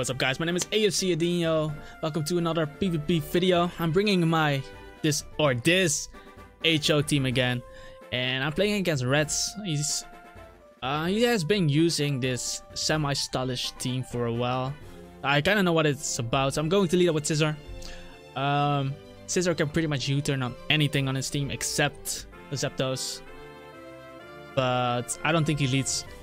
what's up guys, my name is AFC Adinho. Welcome to another PvP video. I'm bringing this HO team again, and I'm playing against Reds. He has been using this semi-stylish team for a while. I kind of know what it's about, so I'm going to lead up with Scizor. Scizor can pretty much U-turn on anything on his team except the Zapdos. But I don't think he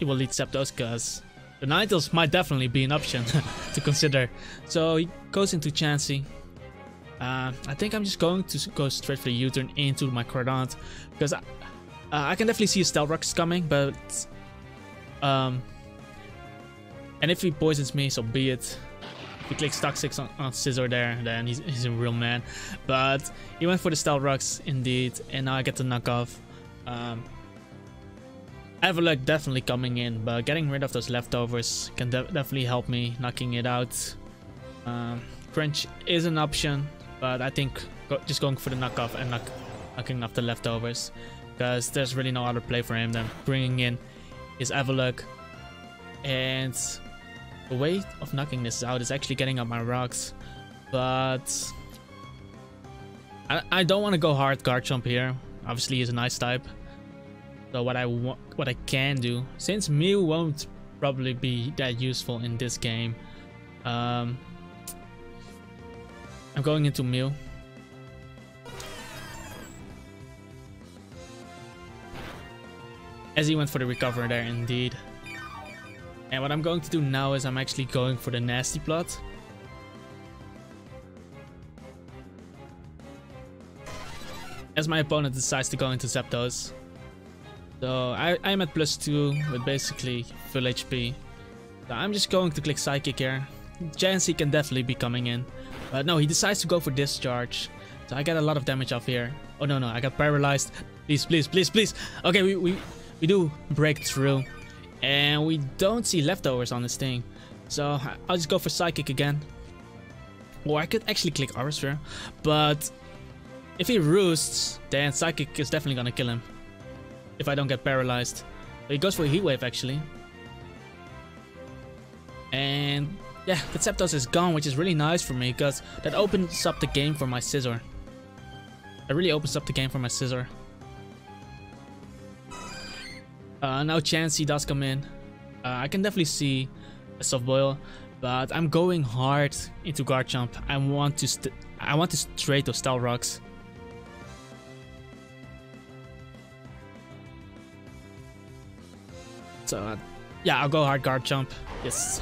will lead Zapdos, because the Ninetales might definitely be an option to consider. So he goes into Chansey. I think I'm just going to go straight for the U-turn into my Cordant, because I can definitely see a Stealth coming, but and if he poisons me, so be it. If he clicks Toxics on Scizor there, then he's a real man. But he went for the Stealth indeed, and now I get the knockoff. Everluck definitely coming in, but getting rid of those leftovers can definitely help me knocking it out. Crunch is an option, but I think just going for the knockoff and knocking off the leftovers, because there's really no other play for him than bringing in his Everluck. And the way of knocking this out is actually getting up my rocks, but I don't want to go hard Garchomp here. Obviously he's a nice type. So what I can do, since Mew won't probably be that useful in this game, I'm going into Mew. As he went for the recover there indeed. And what I'm going to do now is I'm actually going for the nasty plot. As my opponent decides to go into Zapdos. So I'm at +2 with basically full HP. So I'm just going to click Psychic here. Chansey can definitely be coming in. But no, he decides to go for Discharge. So I get a lot of damage off here. Oh no, I got paralyzed. Please, please, please, please. Okay, we do break through. And we don't see leftovers on this thing. So I'll just go for Psychic again. Or I could actually click Aura Sphere. But if he roosts, then Psychic is definitely gonna kill him. If I don't get paralyzed. But he goes for a Heat Wave actually. And yeah, the Zapdos is gone, which is really nice for me, because that opens up the game for my Scizor. That really opens up the game for my Scizor. Now Chansey does come in. I can definitely see a Soft Boil, but I'm going hard into Garchomp. I want to trade those Stealth Rocks. So yeah, I'll go hard Garchomp. Yes.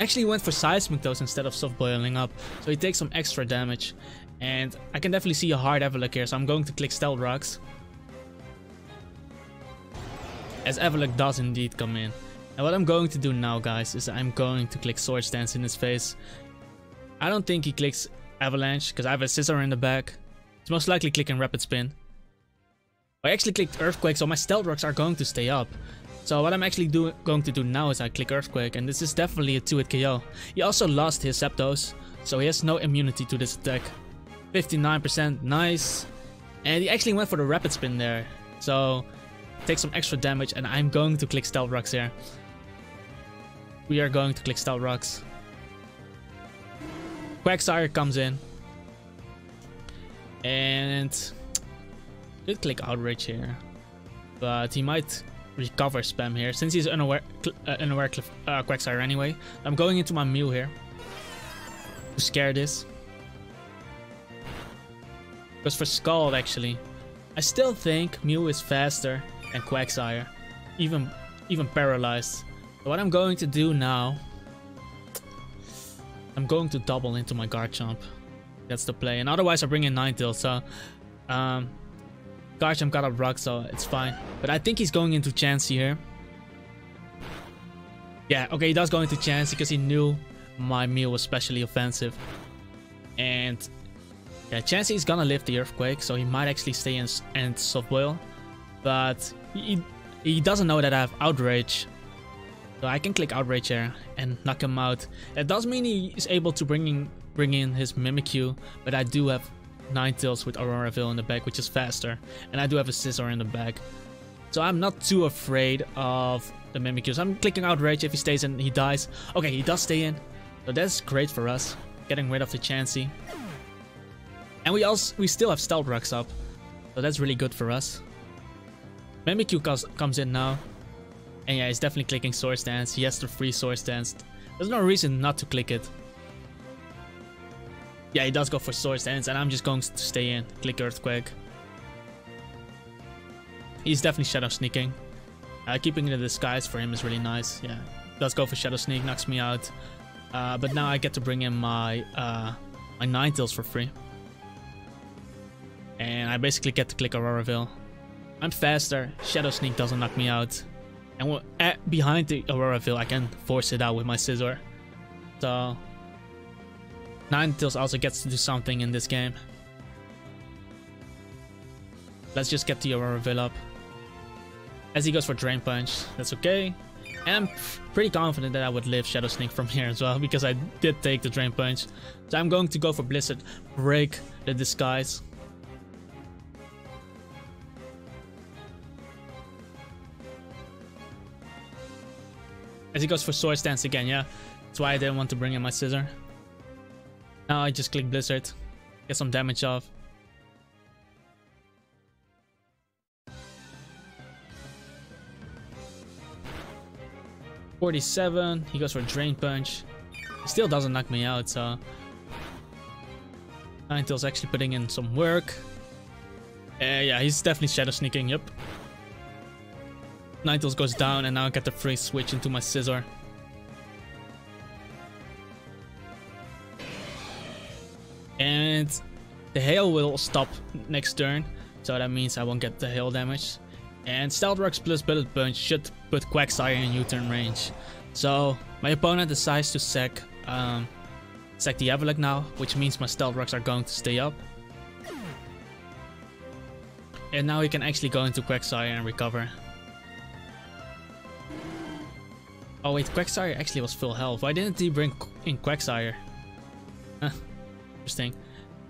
Actually went for Seismic Toss instead of Soft Boiling up, so he takes some extra damage. And I can definitely see a hard Everluck here, so I'm going to click Stealth Rocks. As Everluck does indeed come in. And what I'm going to do now, guys, is I'm going to click Sword Dance in his face. I don't think he clicks Avalanche, because I have a Scizor in the back. He's most likely clicking Rapid Spin. I actually clicked Earthquake, so my Stealth Rocks are going to stay up. So what I'm actually going to do now is I click Earthquake, and this is definitely a 2-hit KO. He also lost his Zapdos, so he has no immunity to this attack. 59%, nice. And he actually went for the Rapid Spin there. So take some extra damage, and I'm going to click Stealth Rocks here. We are going to click Stealth Rocks. Quagsire comes in. And could click Outrage here, but he might recover spam here since he's unaware Quagsire anyway. I'm going into my Mew here to scare this. Goes for Scald actually. I still think Mew is faster than Quagsire, even paralyzed. So what I'm going to do now, I'm going to double into my Garchomp. That's the play, and otherwise I bring in Ninetales. So Garchomp got up rock, so it's fine. But I think he's going into Chansey here. Yeah, okay, he does go into Chansey because he knew my Mew was specially offensive. And yeah, Chansey is gonna live the Earthquake, so he might actually stay in and Soft Boil. But he doesn't know that I have Outrage. So I can click Outrage here and knock him out. That does mean he is able to bring in his Mimikyu, but I do have Ninetales with Aurora Veil in the back, which is faster, and I do have a Scizor in the back, So I'm not too afraid of the Mimikyu. So I'm clicking Outrage if he stays in, he dies. Okay, he does stay in. So that's great for us. Getting rid of the Chansey. And we still have Stealth Rocks up. So that's really good for us. Mimikyu comes in now. And yeah, he's definitely clicking Sword Dance. He has the free Sword Dance. There's no reason not to click it. Yeah, he does go for Sword Dance, and I'm just going to stay in. Click Earthquake. He's definitely Shadow Sneaking. Keeping the disguise for him is really nice. Yeah, does go for Shadow Sneak, knocks me out. But now I get to bring in my my Ninetales for free. And I basically get to click Aurora Veil. I'm faster. Shadow Sneak doesn't knock me out. And behind the Aurora Veil, I can force it out with my Scizor. So Ninetales also gets to do something in this game. Let's just get the Aurora Veil up. As he goes for Drain Punch, that's okay. And I'm pretty confident that I would live Shadow Sneak from here as well, because I did take the Drain Punch. So I'm going to go for Blizzard, break the disguise. As he goes for Sword Dance again, yeah. That's why I didn't want to bring in my Scizor. Now I just click Blizzard, get some damage off. He goes for Drain Punch. He still doesn't knock me out, so Ninetales actually putting in some work. Yeah, he's definitely Shadow Sneaking, yep. Ninetales goes down, and now I get the free switch into my Scizor. And the hail will stop next turn, so that means I won't get the hail damage. And Stealth Rocks plus Bullet Punch should put Quagsire in U-turn range. So my opponent decides to sack the Everluck now, which means my Stealth Rocks are going to stay up. And now he can actually go into Quagsire and recover. Oh wait, Quagsire actually was full health. Why didn't he bring in Quagsire? Huh, interesting.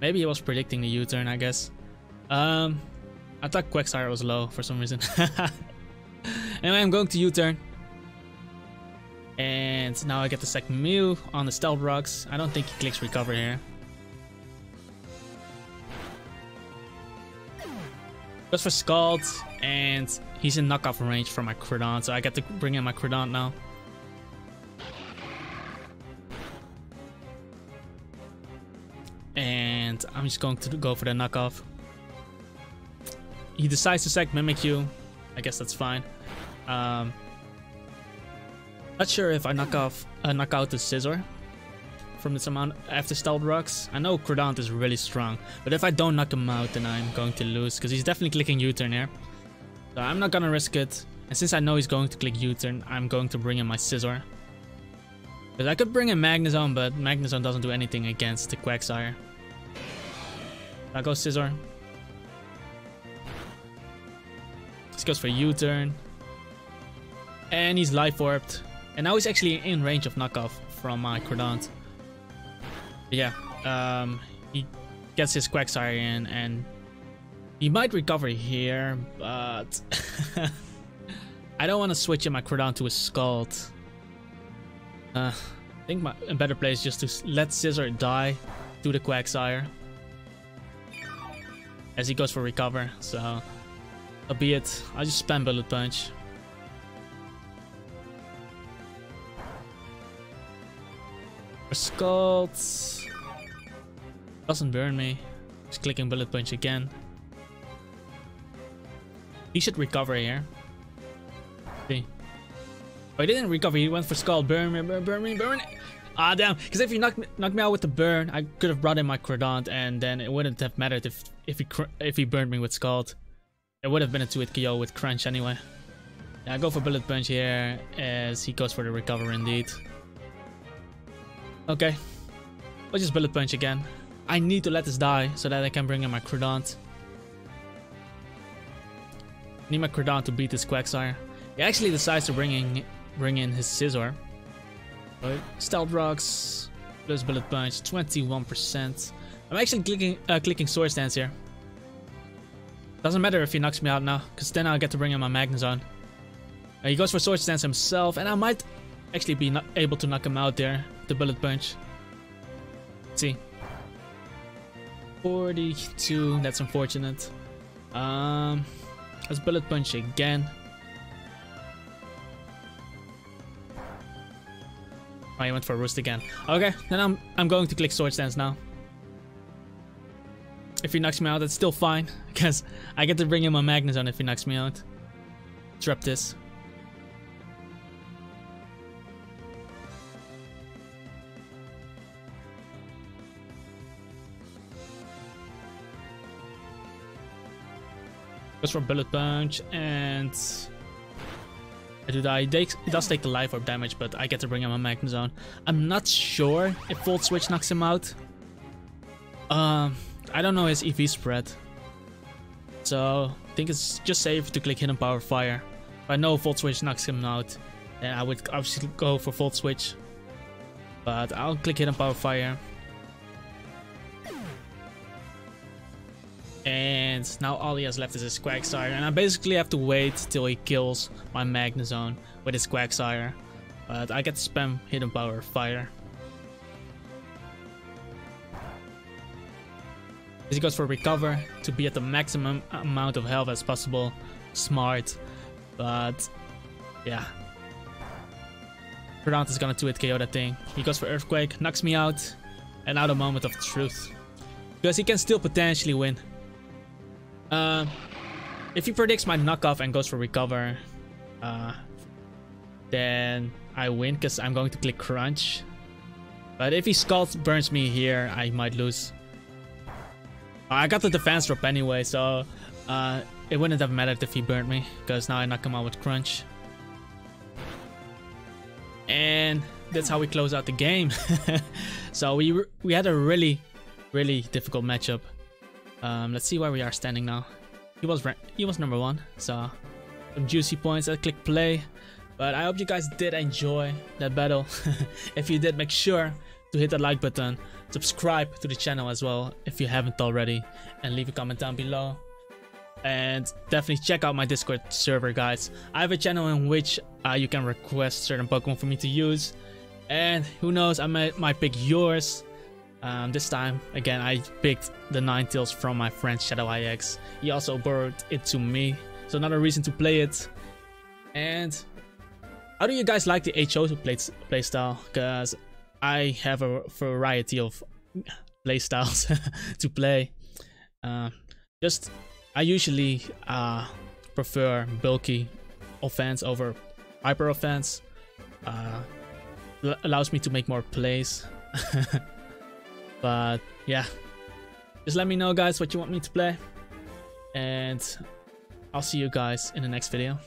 Maybe he was predicting the U-turn, I guess. I thought Quagsire was low for some reason. Anyway, I'm going to U-turn. And now I get the second Mew on the Stealth Rocks. I don't think he clicks Recover here. Goes for Scald, and he's in knockoff range for my Cridon, so I get to bring in my Cridon now. And I'm just going to go for the knockoff. He decides to sack Mimikyu. I guess that's fine. Not sure if I knock out the Scizor from this amount after Stealth Rocks. I know Cordant is really strong, but if I don't knock him out, then I'm going to lose, because he's definitely clicking U-turn here. So I'm not gonna risk it. And since I know he's going to click U-turn, I'm going to bring in my Scizor. Because I could bring in Magnezone, but Magnezone doesn't do anything against the Quagsire. I go Scizor. Goes for U-turn, and he's Life Warped, and now he's actually in range of knockoff from my Cordant. Yeah, he gets his Quagsire in, and he might recover here, but I don't want to switch in my Cordant to a Scald. I think a better play is just to let Scizor die to the Quagsire as he goes for Recover. So that'll be it. I just spam Bullet Punch. Scald doesn't burn me. Just clicking Bullet Punch again. He should recover here. See. Oh, he didn't recover. He went for Scald. Burn me, burn me, burn me. Ah, damn. Because if he knocked me out with the burn, I could have brought in my Cordant, and then it wouldn't have mattered if he burned me with Scald. It would have been a 2-hit KO with Crunch anyway. Yeah, I go for Bullet Punch here as he goes for the Recover indeed. Okay. I'll just Bullet Punch again. I need to let this die so that I can bring in my Cordant. Need my Cordant to beat this Quagsire. He actually decides to bring in his Scizor. Stealth Rocks plus Bullet Punch, 21%. I'm actually clicking Sword Dance here. Doesn't matter if he knocks me out now, because then I'll get to bring in my Magnezone. He goes for Sword Dance himself, and I might actually be not able to knock him out there. The Bullet Punch. Let's see. 42, that's unfortunate. Let's Bullet Punch again. Oh, he went for a Roost again. Okay, then I'm going to click Sword Dance now. If he knocks me out, that's still fine, because I get to bring in my Magnezone if he knocks me out. Let's wrap this. Goes for Bullet Punch, and I do die. It does take the life orb damage, but I get to bring in my Magnezone. I'm not sure if Volt Switch knocks him out. I don't know his EV spread, so I think it's just safe to click Hidden Power Fire. If I know Volt Switch knocks him out, then I would obviously go for Volt Switch, but I'll click Hidden Power Fire. And now all he has left is his Quagsire, and I basically have to wait till he kills my Magnezone with his Quagsire, but I get to spam Hidden Power Fire. He goes for Recover to be at the maximum amount of health as possible. Smart, but yeah. Cordant is gonna 2-hit KO that thing. He goes for Earthquake, knocks me out, and now the moment of truth, because he can still potentially win. If he predicts my knockoff and goes for Recover, then I win because I'm going to click Crunch. But if he Scald burns me here, I might lose. I got the defense drop anyway, so it wouldn't have mattered if he burnt me, because now I knock him out with Crunch. And that's how we close out the game. So we had a really, really difficult matchup. Let's see where we are standing now. He was number one, so some juicy points. I click play, but I hope you guys did enjoy that battle. If you did, make sure to hit that like button, subscribe to the channel as well if you haven't already, and leave a comment down below, and definitely check out my Discord server, guys. I have a channel in which you can request certain Pokemon for me to use, and who knows, I might pick yours. This time again I picked the Ninetales from my friend Shadow IX. He also borrowed it to me, so another reason to play it. And how do you guys like the HO playstyle, because I have a variety of playstyles to play. I usually prefer bulky offense over hyper offense. Allows me to make more plays. But yeah, just let me know, guys, what you want me to play, and I'll see you guys in the next video.